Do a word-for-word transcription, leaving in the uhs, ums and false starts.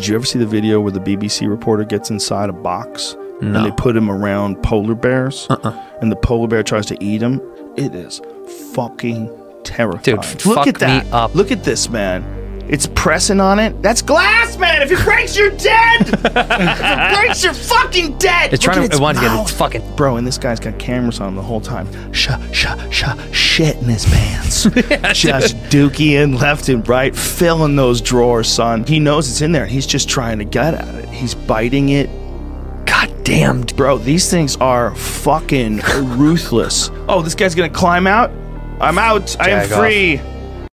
Did you ever see the video where the B B C reporter gets inside a box? No. And they put him around polar bears, uh-uh. and the polar bear tries to eat him? It is fucking terrifying. Dude, look at that. Me up. Look at this, man. It's pressing on it. That's glass, man. If it breaks, you're dead. If it breaks, you're fucking dead. It's look trying to it wants to get it's fucking bro. And this guy's got cameras on him the whole time. Sh sh sh shit in his pants. Yeah, just dookieing left and right, filling those drawers, son. He knows it's in there. He's just trying to get at it. He's biting it. God damn, bro. These things are fucking ruthless. Oh, this guy's gonna climb out. I'm out. Jag I am free. Off.